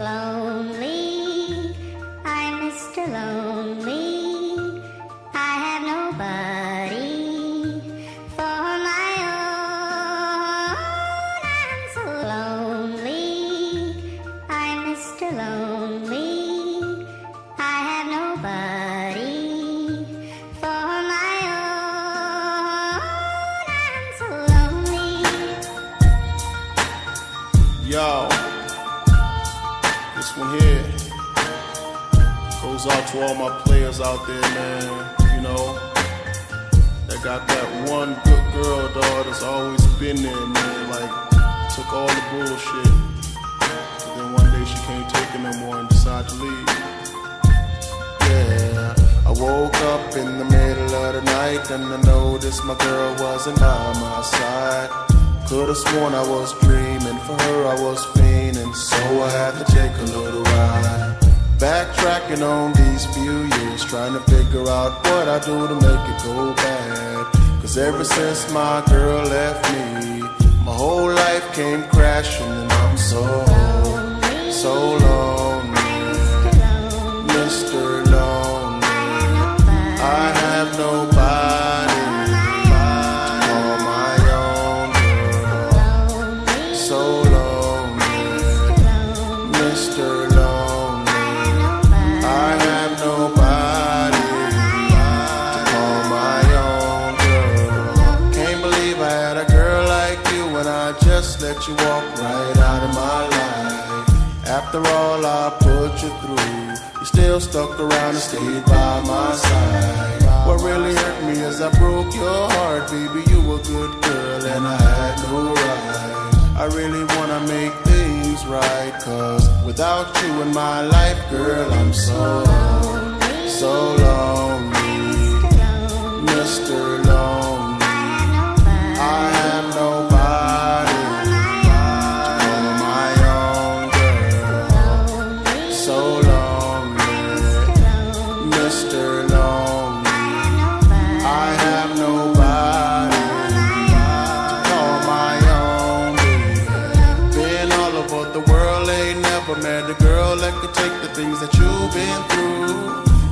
Lonely, I'm Mr. Lonely. I have nobody for my own. I'm so lonely, I'm Mr. Lonely. I have nobody for my own. I'm so lonely. Yo. This one here goes out to all my players out there, man, you know, that got that one good girl, dog, that's always been there, man, like, took all the bullshit, but then one day she can't take it no more and decided to leave. Yeah, I woke up in the middle of the night and I noticed my girl wasn't by my side. Could've sworn I was dreaming, for her I was fiending, so I had to take a little ride. Backtracking on these few years, trying to figure out what I do to make it go bad. Cause ever since my girl left me, my whole life came crashing, and I'm so, so lonely, Mr. Lonely. I have nobody. Let you walk right out of my life. After all I put you through, you still stuck around and stayed by my side. What really hurt me is I broke your heart, baby. You were a good girl and I had no right. I really wanna make things right, cause without you in my life, girl, I'm so, so lonely, Mr. Lonely. I have no.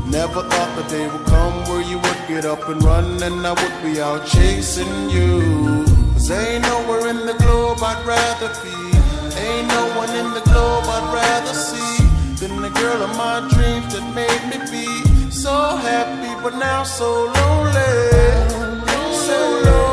Never thought the day would come where you would get up and run and I would be out chasing you. Cause ain't nowhere in the globe I'd rather be, ain't no one in the globe I'd rather see than the girl of my dreams that made me be so happy but now so lonely. So lonely.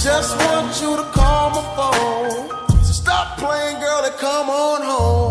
Just want you to call my phone, so stop playing, girl, and come on home.